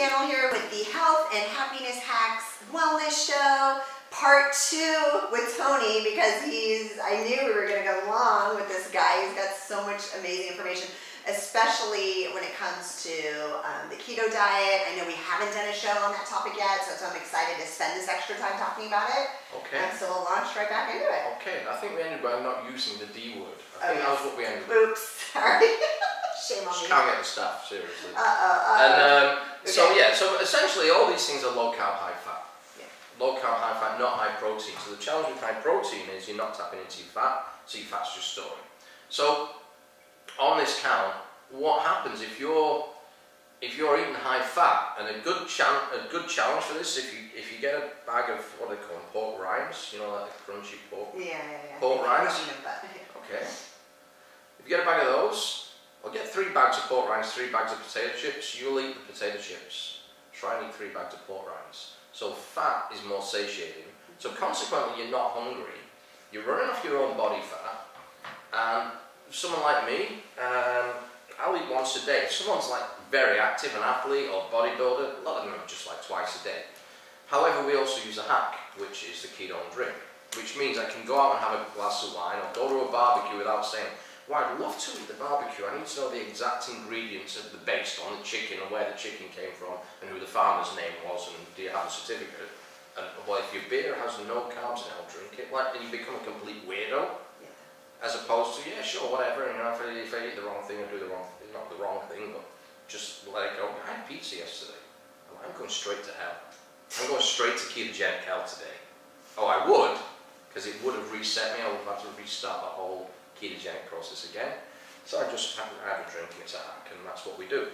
panel here with the Health and Happiness Hacks Wellness Show, Part 2 with Tony, because I knew we were going to go long with this guy. He's got so much amazing information, especially when it comes to the keto diet. I know we haven't done a show on that topic yet, so I'm excited to spend this extra time talking about it. Okay. And so we'll launch right back into it. Okay, I think we ended by not using the D word. I think that was what we ended with. Oops, sorry. Shame on me. Just can't get the stuff, seriously. And so essentially all these things are low carb, high fat. Yeah. Low carb, high fat, not high protein. So the challenge with high protein is you're not tapping into your fat, so your fat's just storing. So on this count, what happens if you're eating high fat? And a good challenge for this, if you get a bag of what they call them, pork rinds, you know, like the crunchy pork. Yeah, yeah, yeah. Pork rinds. Okay. If you get a bag of those, or get 3 bags of pork rinds, 3 bags of potato chips, you'll eat the potato chips. Try and eat 3 bags of pork rinds. So fat is more satiating. So consequently, you're not hungry. You're running off your own body fat. And someone like me, I'll eat once a day. If someone's like very active, an athlete or bodybuilder, a lot of them are just like twice a day. However, we also use a hack, which is the ketone drink, which means I can go out and have a glass of wine or go to a barbecue without saying, well, I'd love to eat the barbecue. I need to know the exact ingredients of the based on the chicken and where the chicken came from and who the farmer's name was and do you have a certificate. And well, if your beer has no carbs in it, I'll drink it. Like, and you become a complete weirdo. As opposed to, yeah, sure, whatever, you know, if I eat the wrong thing, I do the wrong thing, not the wrong thing, but just let it go. I had pizza yesterday. I'm going straight to hell. I'm going straight to ketogenic hell today. Oh, I would, because it would have reset me. I would have had to restart the whole ketogenic process again. So I just have a drink and it's a hack, and that's what we do.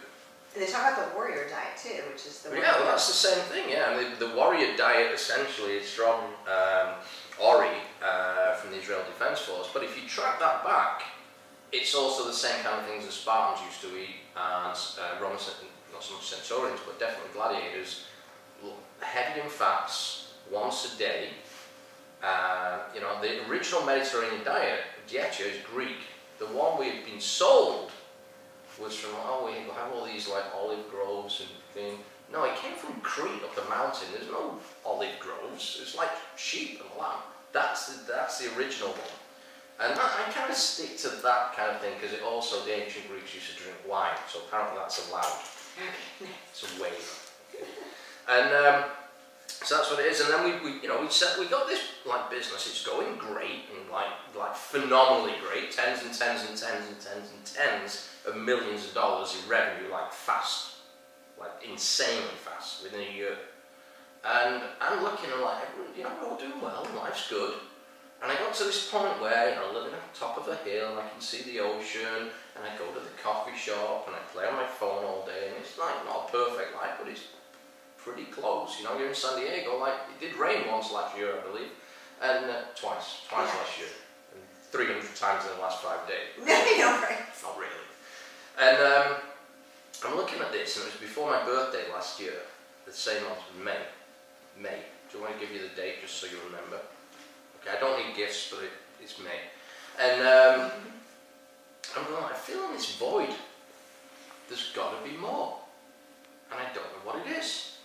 And they talk about the warrior diet too, which is the one. Yeah, well, that's the same thing, yeah. And the warrior diet essentially is from Ori from the Israel Defense Force, but if you track that back, it's also the same kind of things that Spartans used to eat, and Roman, not so much centurions, but definitely gladiators, heavy in fats, once a day. You know, the original Mediterranean diet, dieta, is Greek. The one we had been sold was from, oh, we have all these like olive groves and things. No, it came from Crete up the mountain. There's no olive groves. It's like sheep and lamb. That's the original one. And I kind of stick to that kind of thing because it also, the ancient Greeks used to drink wine. So apparently that's allowed. It's a waiver. And so that's what it is. And then we got this like business. It's going great and like phenomenally great. Tens and tens and tens and tens and tens of millions of dollars in revenue, like fast. Like insanely fast within a year, and I'm looking and like, you know, we're all doing well, life's good, and I got to this point where, you know, living on top of a hill and I can see the ocean, and I go to the coffee shop and I play on my phone all day, and it's like not a perfect life, but it's pretty close. You know, you're in San Diego, like it did rain once last year, I believe, and twice last year, and 300 times in the last 5 days. Not really. And I'm looking at this, and it was before my birthday last year, the same month, May. Do you want to give you the date just so you remember? Okay, I don't need gifts, but it's May. And I'm like, feeling this void. There's got to be more. And I don't know what it is.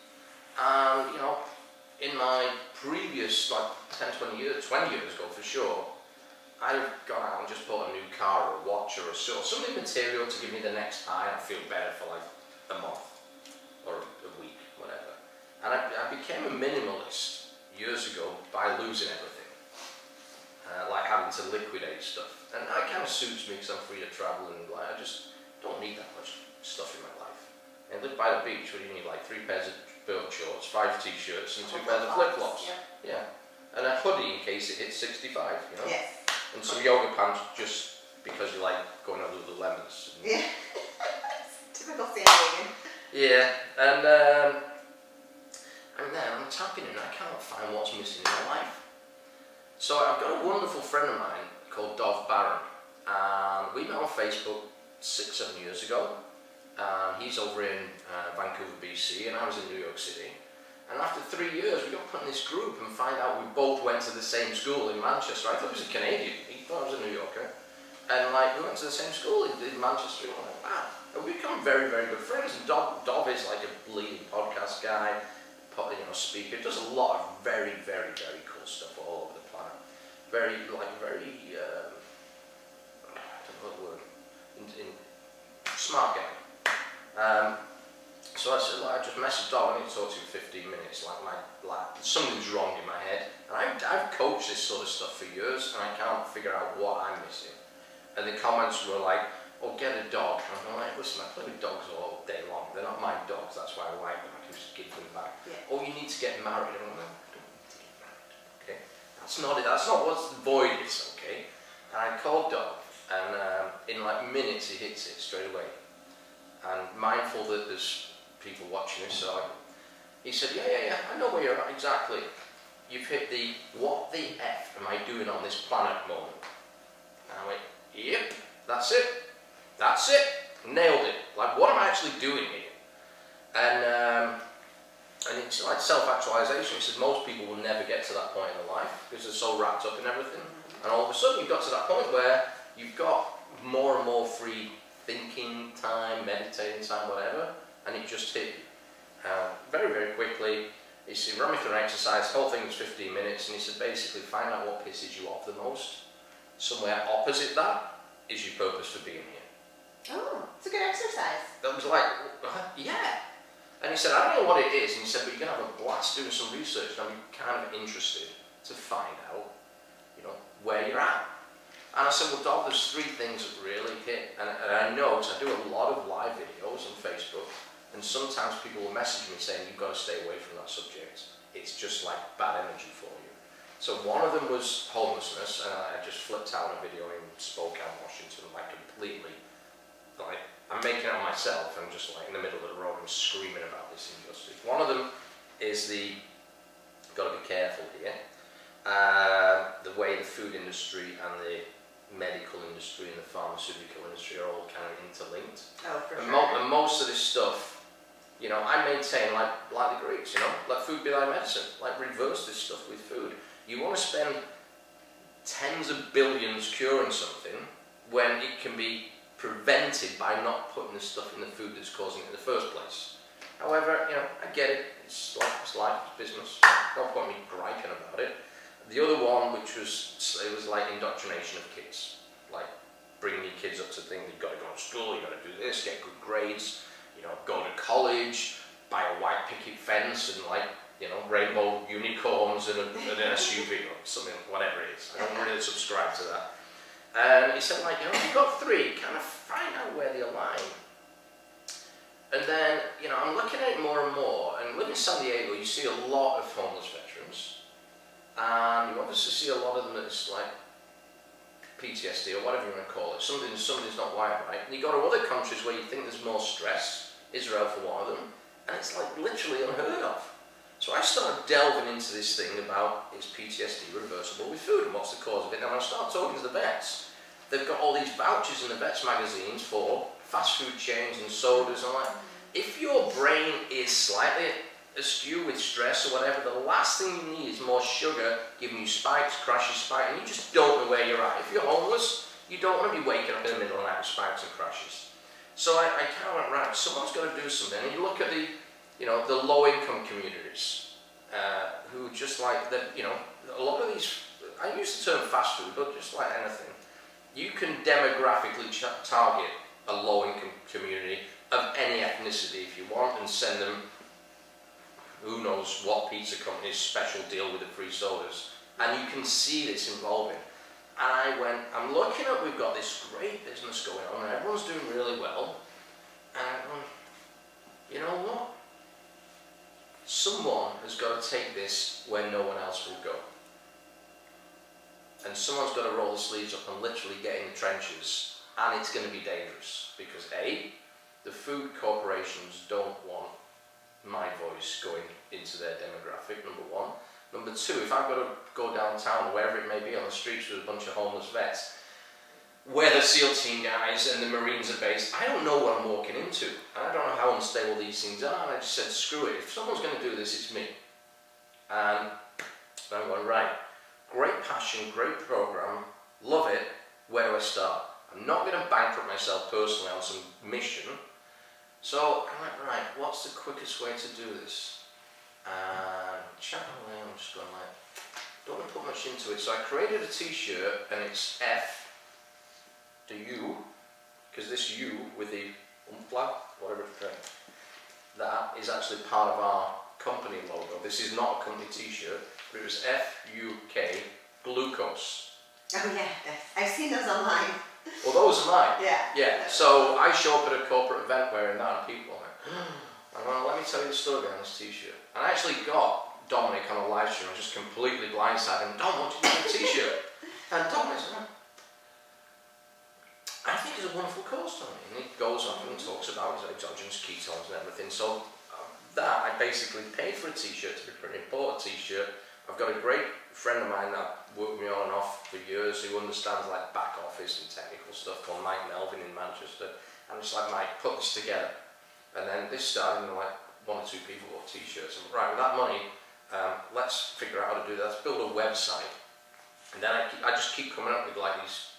And, you know, in my previous, like, 20 years ago for sure, I'd have gone out and just bought a new car or a watch or a soul, something material to give me the next high and feel better for like a month or a week, whatever. And I became a minimalist years ago by losing everything, like having to liquidate stuff. And that kind of suits me because I'm free to travel and like, I just don't need that much stuff in my life. And live by the beach where you need like 3 pairs of board shorts, 5 t-shirts and 2 pairs of flip-flops. Yeah. Yeah. And a hoodie in case it hits 65, you know? Yes. And some yoga pants just because you like going out with the lemons. Yeah, typical San Diego. Yeah, and then I'm tapping in. I cannot find what's missing in my life. So I've got a wonderful friend of mine called Dov Barron. We met on Facebook 6-7 years ago. He's over in Vancouver, BC, and I was in New York City. And after 3 years, we got put in this group and find out we both went to the same school in Manchester. I thought he was a Canadian. He thought I was a New Yorker. And like, we went to the same school in Manchester, and like that. And we become very, very good friends. And Dov is like a leading podcast guy, you know, speaker. Does a lot of very, very, very cool stuff all over the planet. Very, like, very, I don't know the word, smart guy. So I said, like, I just messaged Dov, I need to talk to him 15 minutes, like something's wrong in my head. And I've coached this sort of stuff for years, and I can't figure out what I'm missing. And the comments were like, oh, get a dog. And I'm like, listen, I play with dogs all day long. They're not my dogs, that's why I like them. I can just give them back. Yeah. Oh, you need to get married. And I'm like, I don't need to get married. Okay? That's not what the void is, okay? And I called Dov, and in like minutes he hits it straight away. And mindful that there's people watching this, so he said, yeah, I know where you're at exactly. You've hit the what the F am I doing on this planet moment. And I went, yep, that's it, nailed it. Like, what am I actually doing here? And it's like self-actualization. He said most people will never get to that point in their life because they're so wrapped up in everything. And all of a sudden you've got to that point where you've got more and more free thinking time, meditating time, whatever, and it just hit you very, very quickly. He ran me through an exercise, the whole thing was 15 minutes, and he said basically find out what pisses you off the most. Somewhere opposite that is your purpose for being here. Oh, it's a good exercise. That was like, yeah. And he said, I don't know what it is, and he said, but you're going to have a blast doing some research, and I'm kind of interested to find out, you know, where you're at. And I said, well, Dov, there's three things that really hit. And I know, because I do a lot of live videos on Facebook, and sometimes people will message me saying, you've got to stay away from that subject. It's just like bad energy for you. So one of them was homelessness, and I just flipped out a video in Spokane, Washington, like completely, like, I'm making it myself, and just like in the middle of the road, I'm screaming about this injustice. One of them is the, you've got to be careful here, the way the food industry and the medical industry and the pharmaceutical industry are all kind of interlinked. Oh, for sure. And most of this stuff, you know, I maintain like the Greeks, you know, like food be like medicine, like reverse this stuff with food. You want to spend tens of billions curing something when it can be prevented by not putting the stuff in the food that's causing it in the first place. However, you know, I get it, it's life, it's business, no point in me griping about it. The other one, which was, it was like indoctrination of kids, like bringing your kids up to things, you've got to go to school, you've got to do this, get good grades, you know, go to college, buy a white picket fence and like, you know, rainbow unicorns and an SUV or something, whatever it is. I don't really subscribe to that. And he said like, you know, you've got three, kind of find out where they align. And then, you know, I'm looking at it more and more, and living in San Diego, you see a lot of homeless veterans. And you obviously see a lot of them that's like PTSD or whatever you want to call it, something's not wired right. And you go to other countries where you think there's more stress, Israel for one of them, and it's like literally unheard of. So I started delving into this thing about is PTSD reversible with food and what's the cause of it. Now I start talking to the vets. They've got all these vouchers in the vets magazines for fast food chains and sodas. I'm like, if your brain is slightly askew with stress or whatever, the last thing you need is more sugar giving you spikes, crashes, spikes, and you just don't know where you're at. If you're homeless, you don't want to be waking up in the middle of the night with spikes and crashes. So I kind of went, right, someone's got to do something. And you look at the, you know, the low-income communities who just like, you know, a lot of these, I use the term fast food, but just like anything, you can demographically target a low-income community of any ethnicity if you want and send them who knows what pizza company's special deal with the free sodas. And you can see this evolving. And I went, I'm looking at, we've got this great business going on and everyone's doing really well. And I went, you know what? Someone has got to take this where no one else will go. And someone's got to roll the sleeves up and literally get in the trenches. And it's going to be dangerous. Because A, the food corporations don't want my voice going into their demographic, number one. Number two, if I've got to go downtown or wherever it may be on the streets with a bunch of homeless vets, where the SEAL team guys and the Marines are based, I don't know what I'm walking into. And I don't know how unstable these things are, and I just said, screw it, if someone's going to do this, it's me. And I'm going, right, great passion, great program, love it, where do I start? I'm not going to bankrupt myself personally on some mission. So I went, right, what's the quickest way to do this? And away, I'm just going like, don't want to put much into it. So I created a t-shirt and it's F, the U, because this U with the umflap, whatever it's called, that is actually part of our company logo. This is not a company t-shirt, but it was F-U-K, glucose. Oh yeah, I've seen those online. Well, those are mine. Yeah. Yeah. So I show up at a corporate event wearing that, and people are like, I'm going, let me tell you the story behind this t-shirt. And I actually got Dominic on a live stream, just completely blindsided him. Dom, what do you want a t-shirt? And Dominic's like, I think it's a wonderful course, Dominic. And he goes off and talks about his exogenous ketones and everything. So that, I basically paid for a t-shirt to be printed, bought a t-shirt. I've got a great friend of mine that worked with me on and off for years, who understands like back office and technical stuff, called Mike Melvin in Manchester. And it's like, Mike, put this together. And then this started, and like one or two people bought t-shirts. And right, with that money, let's figure out how to do that. Let's build a website. And then I just keep coming up with like these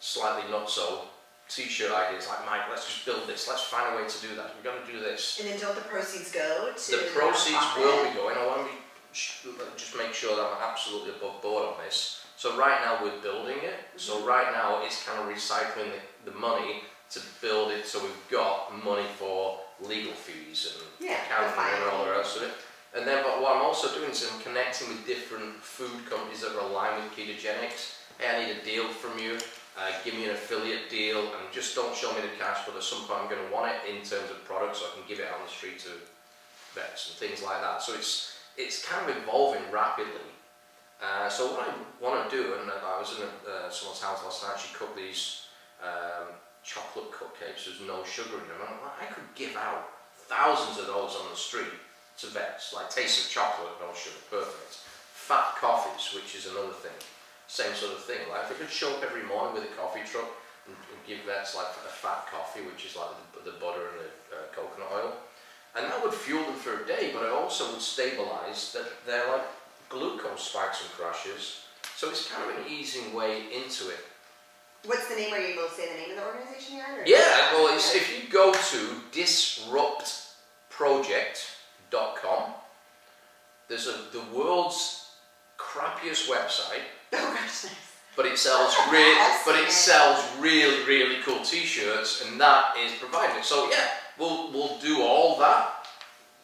slightly not so t-shirt ideas, like, Mike, let's just build this, let's find a way to do that, we're going to do this. And then don't the proceeds go to the proceeds will be going, I want to be, just make sure that I'm absolutely above board on this. So right now we're building it, so right now it's kind of recycling the money to build it, so we've got money for legal fees and accounting and all the rest of it. And then but what I'm also doing is I'm connecting with different food companies that are aligned with ketogenics. Hey, I need a deal from you. Give me an affiliate deal, and just don't show me the cash, but at some point I'm going to want it in terms of products, so I can give it on the street to vets and things like that. So it's kind of evolving rapidly. So what I want to do, and I was in someone's house last night, she cooked these chocolate cupcakes with no sugar in them, and I'm like, I could give out thousands of those on the street to vets, like taste of chocolate, no sugar, perfect. Fat coffees, which is another thing. Same sort of thing, like if I could show up every morning with a coffee truck and give vets like a fat coffee, which is like the butter and the coconut oil, and that would fuel them for a day, but it also would stabilise that they're like glucose spikes and crashes, so it's kind of an easing way into it. What's the name, are you able to say the name of the organisation you're in? Yeah, well, it's, if you go to disruptproject.com, there's the world's crappiest website. But it sells really, really cool t-shirts, and that is provided. So yeah, we'll do all that.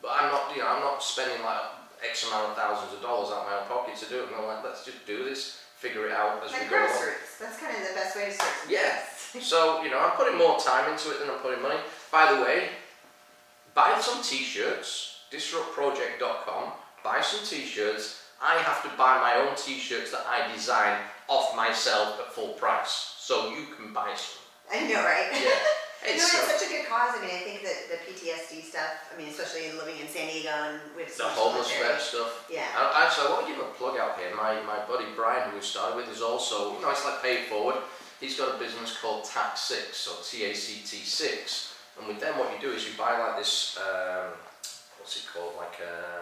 But I'm not, you know, I'm not spending like X amount of thousands of dollars out of my own pocket to do it. And I'm like, let's just do this, figure it out as we go along. That's kind of the best way to start. Yeah. So you know, I'm putting more time into it than I'm putting money. By the way, buy some t-shirts. Disruptproject.com. Buy some t-shirts. I have to buy my own t-shirts that I design off myself at full price, so you can buy some. I know, right? Yeah. It's, no, it's such a good cause. I mean, I think that the PTSD stuff, I mean, especially living in San Diego and with the homeless stuff. Yeah. Actually, I want to give a plug out here. My buddy Brian, who we started with, is also, you know, it's like paid forward. He's got a business called TAC6, so TACT6. And with them, what you do is you buy like this, what's it called, like a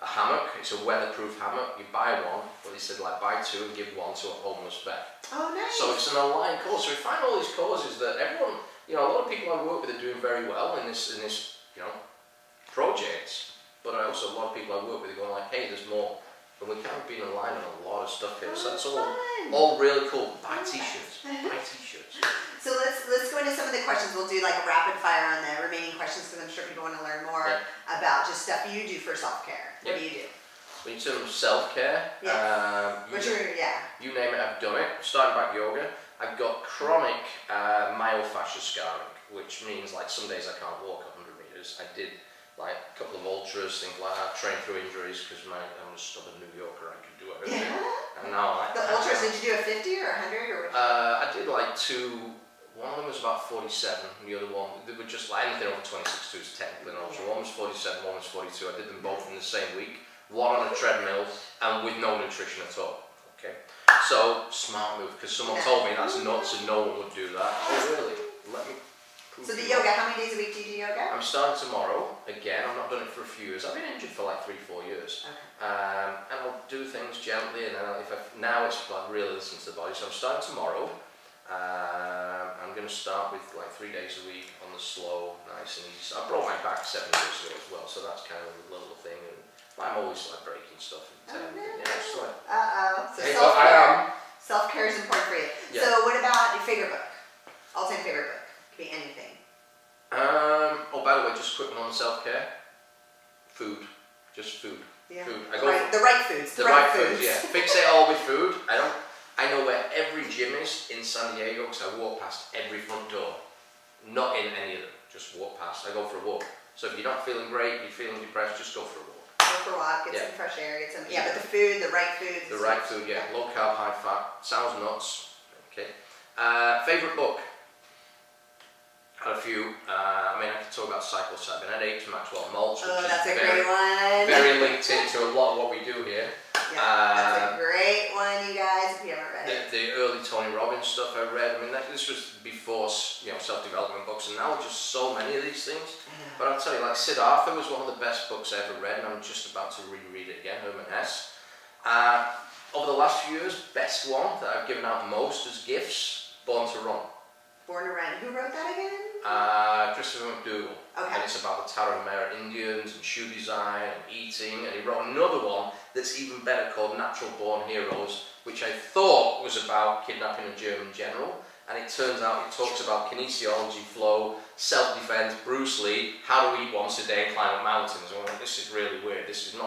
hammock. It's a weatherproof hammock. You buy one, but he said like buy two and give one to a homeless vet. Oh, nice. So it's an online cause. So we find all these causes that everyone, you know, a lot of people I work with are doing very well in this you know, project. But I also, a lot of people I work with are going like, hey, there's more. And we kind of been online on a lot of stuff here. So that's all really cool. Buy t-shirts. Buy t-shirts. So let's go into some of the questions. We'll do like a rapid fire on the remaining questions, because I'm sure people want to learn more about just stuff you do for self-care. What do you do? So in terms of self-care, you name it, I've done it. Starting back yoga. I've got chronic myofascial scarring, which means like some days I can't walk 100 meters. I did like a couple of ultras, things like that, train through injuries, because I'm a stubborn New Yorker, I could do everything. Yeah. And now the ultras, did you do a 50 or 100 or what? I did like two. One of them was about 47, and the other one, they were just like anything over 26 is technically an ultra. One was 47, one was 42. I did them both in the same week, one on a treadmill and with no nutrition at all. Okay, so smart move, because someone told me that's nuts and no one would do that. Oh really? Let me. So the yoga, how many days a week do you do yoga? I'm starting tomorrow, again, I've not done it for a few years. I've been injured for like 3-4 years. Okay. And I'll do things gently, and then if now it's like really listen to the body, so I'm starting tomorrow. I'm going to start with like 3 days a week on the slow, nice and easy. I broke my back 7 years ago as well, so that's kind of a little thing. And I'm always like breaking stuff. Self-care is important for you. Yeah. So what about your favorite book? All-time favorite book. Could be anything. Oh, by the way, just a quick one on self-care. Food. Just food. Yeah. Food. I go right, the right foods. Yeah. Fixate all with food. I know where every gym is in San Diego because I walk past every front door. Not in any of them. Just walk past. I go for a walk. So if you're not feeling great, you're feeling depressed, just go for a walk. Go for a walk, get some fresh air, get some, but the food, the right foods. The right food, Low carb, high fat. Sounds nuts. Okay. Favorite book? Had a few. I could talk about Psycho-Cybernetics, Maxwell Maltz. Oh, that's a great one. Very linked into a lot of what we do here. Yeah, that's a great one, you guys, if you haven't read it. The early Tony Robbins stuff I read, this was before, self-development books, and now just so many of these things. But I'll tell you, Siddhartha was one of the best books I ever read, and I'm just about to reread it again, Herman Hesse. Over the last few years, best one that I've given out most as gifts, Born to Run. Born to Run. Who wrote that again? Christopher McDougall. Okay. And it's about the Tarahumara Indians and shoe design and eating, and he wrote another one that's even better called Natural Born Heroes, which I thought was about kidnapping a German general, and it turns out it talks about kinesiology, flow, self-defense, Bruce Lee, how to eat once a day and climb up mountains. And I'm like, this is really weird. This is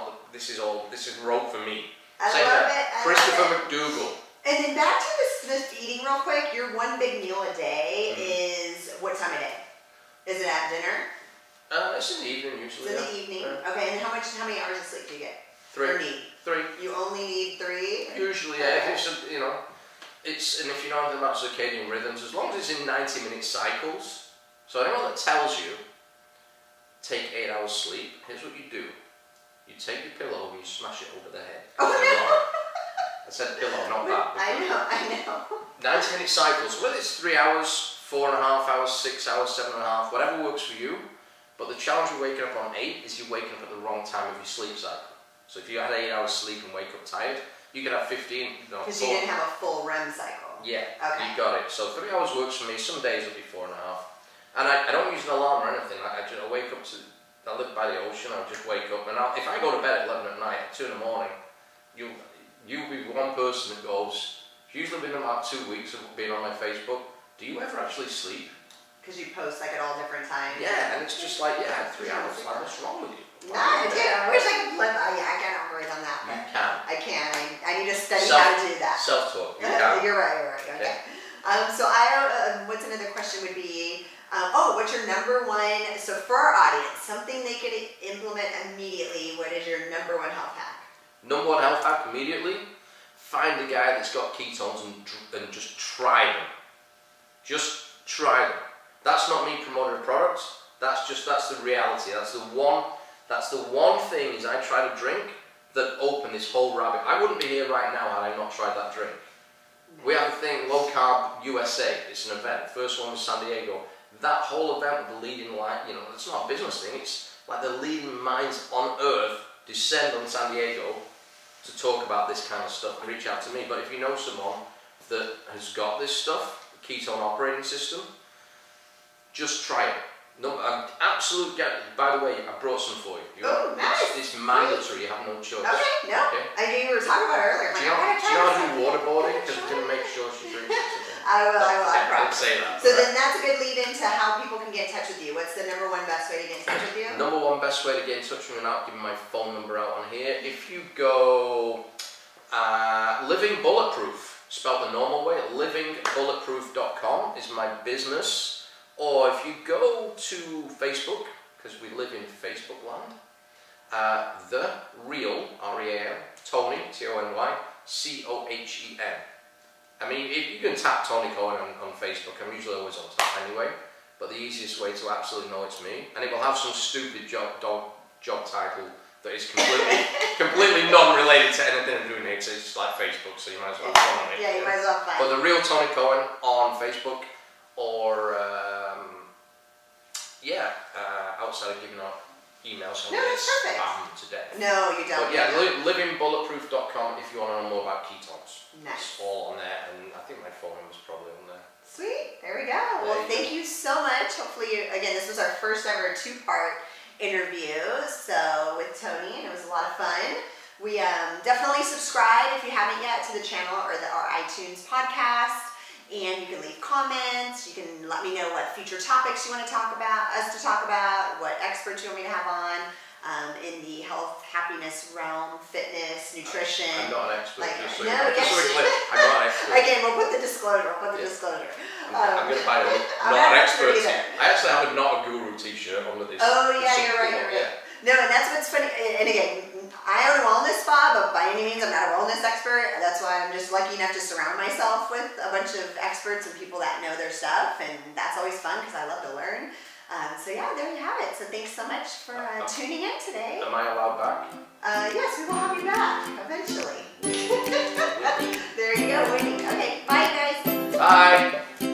rogue for me. I love it. Christopher McDougall. And then back to this eating real quick. Your one big meal a day is what time of day? Is it at dinner? It's in the evening usually. It's in the evening. Yeah. Okay, and how many hours of sleep do you get? Three. You only need three? Usually, yeah. Okay. And if you don't have the right circadian rhythms, as long as it's in 90-minute cycles. So anyone that tells you, take 8 hours sleep, here's what you do. You take your pillow and you smash it over the head. Oh, no. I said pillow, not that. I know. 90-minute cycles, whether it's 3 hours, 4.5 hours, 6 hours, 7.5, whatever works for you. But the challenge with waking up on 8 is you're waking up at the wrong time of your sleep cycle. So if you had 8 hours sleep and wake up tired, you could have 15. Because you didn't have a full REM cycle. Yeah, okay. You got it. So 3 hours works for me. Some days it'll be 4.5. And I don't use an alarm or anything. I wake up I live by the ocean. I'll just wake up. And if I go to bed at 11 at night, at 2 in the morning, you'll be one person that goes, it's usually been about 2 weeks of being on my Facebook, do you ever actually sleep? Because you post at all different times. Yeah, and it's just I have 3 hours. Like, what's wrong with you? Nah, I do. I wish I could live. I can't operate on that. You can. I can. I need to study how to do that. Self-talk. You can. You're right. Okay. So what's another question would be, what's your number one, so for our audience, something they could implement immediately, what is your number one health hack? Number one health hack immediately, find a guy that's got ketones and just try them. Just try them. That's not me promoting a product. That's the reality. That's the one thing is I tried a drink that opened this whole rabbit. I wouldn't be here right now had I not tried that drink. We have a thing, Low Carb USA. It's an event. First one was San Diego. That whole event with the leading it's not a business thing. It's like the leading minds on earth descend on San Diego to talk about this kind of stuff. Reach out to me. But if you know someone that has got this stuff, the ketone operating system, just try it. No, by the way, I brought some for you. It's mandatory. You have no choice. Okay, no. Okay? I knew you were talking about it earlier. Do you know how to do waterboarding? Because we're going to make sure she drinks it today. I will say that. So then that's a good lead into how people can get in touch with you. What's the number one best way to get in touch with you? Number one best way to get in touch with me without giving my phone number out on here. If you go Living Bulletproof, spelled the normal way, livingbulletproof.com is my business. Or if you go to Facebook, because we live in Facebook land, The Real, R-E-A-L, Tony, T-O-N-Y, C-O-H-E-N. If you can tap Tony Cohen on Facebook, I'm usually always on tap anyway, but the easiest way to absolutely know it's me, and it will have some stupid job title that is completely non-related to anything I'm doing here, because it's just like Facebook, so you might as well follow me. Yeah, you might as well find it. But The Real Tony Cohen on Facebook, or outside of giving out emails. No, that's perfect. Today. No, you don't. But livingbulletproof.com if you want to know more about ketones. Nice. It's all on there, and I think my phone number's probably on there. Sweet. There we go. Well, thank you so much. Hopefully, again, this was our first ever two-part interview, so with Tony, and it was a lot of fun. We definitely subscribe if you haven't yet to the channel or our iTunes podcast, and you can leave comments. You can let me know what future topics you want us to talk about, what experts you want me to have on in the health, happiness realm, fitness, nutrition. I'm not an expert. I'm not an expert. Again, we'll put the disclaimer. I'm going to buy not an expert. I actually have a not a guru T-shirt on with this. Oh yeah, you're right. No, and that's what's funny. And again, I own a wellness spa, but by any means I'm not a wellness expert. That's why I'm just lucky enough to surround myself with a bunch of experts and people that know their stuff, and that's always fun because I love to learn. So yeah, there you have it. So thanks so much for tuning in today. Am I allowed back? Yes, we will have you back eventually. There you go, Winnie. Okay, bye guys. Bye.